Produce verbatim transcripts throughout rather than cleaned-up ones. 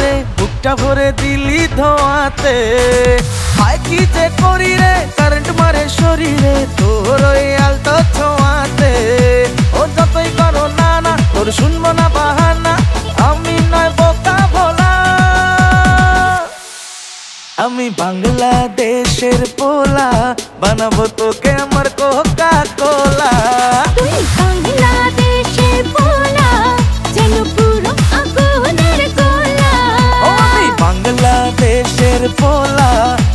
रे बुकटा भरे दिली धोआते हाय की जे कोरी रे करंट मारे शरीरे तोर ओई आलतो छोआते ओ जतई करो ना ना तोर सुनबो ना बहाना आमी नय बोका भोला आमी बांग्लादेशेर पोला बनाबो तोके आमार कोका कोला एर पोला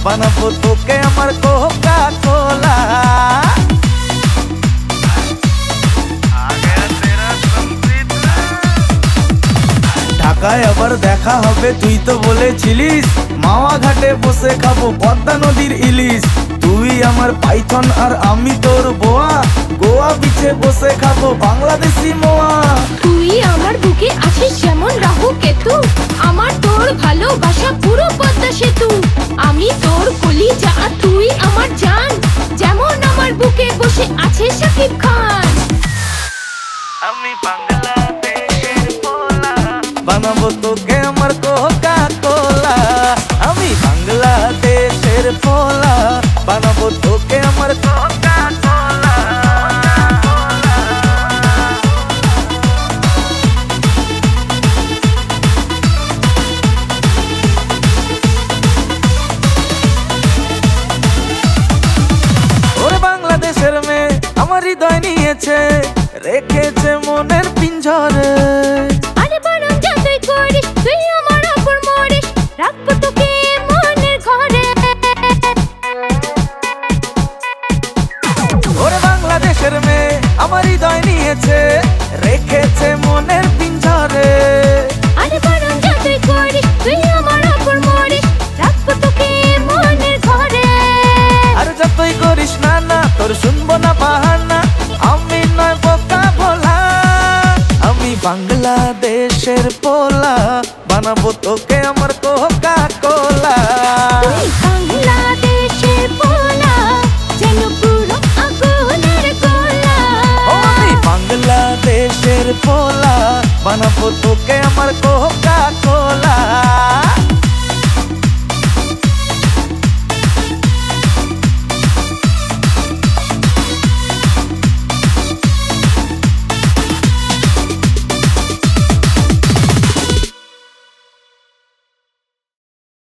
बनाबो तोके आमार कोका कोला ढाकाय आबार देखा होबे तुई तो बोलेछिलिस मावा घाटे बसे खाबो पद्मा नदीर इलिश तुई आमार पाइथन आर आमी तोर बोआ गोवा बीचे बसे खाबो बांग्लादेशी मोआ तुई आमार बुके आछिस जेमन राहु केतु आमार तोर भालोबासा पुरो सेतु आमी तोर कोली जा तुई आमार जान जेमन आमार बुके बसे आछे शाकिब खान आमी बांग्लादेशेर पोला बनाबो तोके आमार कोका कोला आमी बांग्लादेशेर पोला बनाबो तोके आमार कोका कोला रेखेছে মনের পিঞ্জরে আরে বরং যতই করিস তুই আমার উপর মরিস রাখবো তোকে মনের ঘরে ওরে বাংলাদেশের মেয়ে আমার হৃদয় নিয়েছে রেখেছে মনের পিঞ্জরে আরে বরং যতই করিস তুই আমার উপর মরিস রাখবো তোকে মনের ঘরে আর যতই করিস না না তোর শুনবো না বাহানা बांग्लादेशेर पोला बनाबो तोके आमार कोका कोला बांग्लादेशेर पोला जेन पुरो आगुनेर कोला ओ बांग्लादेशेर पोला बनाबो तोके आमार कोका